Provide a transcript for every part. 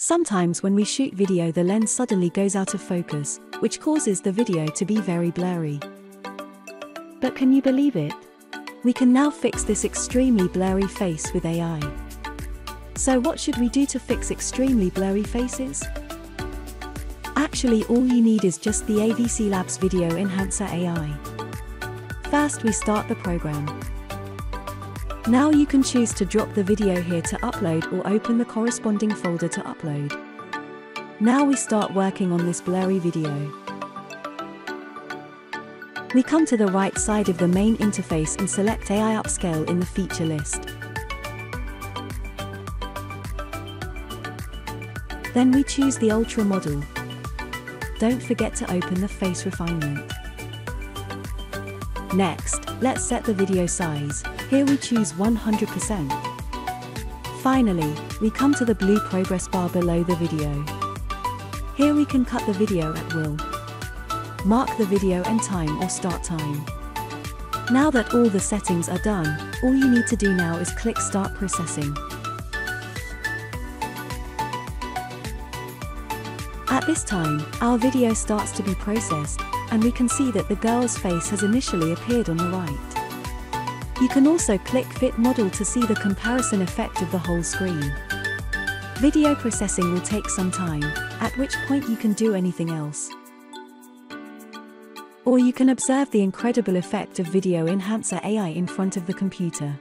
Sometimes when we shoot video, the lens suddenly goes out of focus, which causes the video to be very blurry. But can you believe it? We can now fix this extremely blurry face with AI. So what should we do to fix extremely blurry faces? Actually, all you need is just the AVC Labs Video Enhancer AI. First, we start the program. Now you can choose to drop the video here to upload or open the corresponding folder to upload. Now we start working on this blurry video. We come to the right side of the main interface and select AI Upscale in the feature list. Then we choose the Ultra model. Don't forget to open the face refinement. Next, let's set the video size. Here we choose 100%. Finally, we come to the blue progress bar below the video. Here we can cut the video at will. Mark the video end time or start time. Now that all the settings are done, all you need to do now is click Start Processing. At this time, our video starts to be processed, and we can see that the girl's face has initially appeared on the right. You can also click Fit Model to see the comparison effect of the whole screen. Video processing will take some time, at which point you can do anything else. Or you can observe the incredible effect of Video Enhancer AI in front of the computer.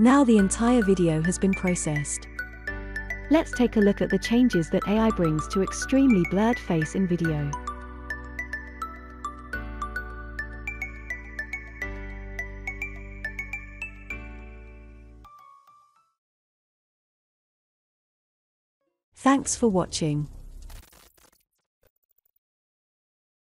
Now the entire video has been processed. Let's take a look at the changes that AI brings to extremely blurred face in video. Thanks for watching.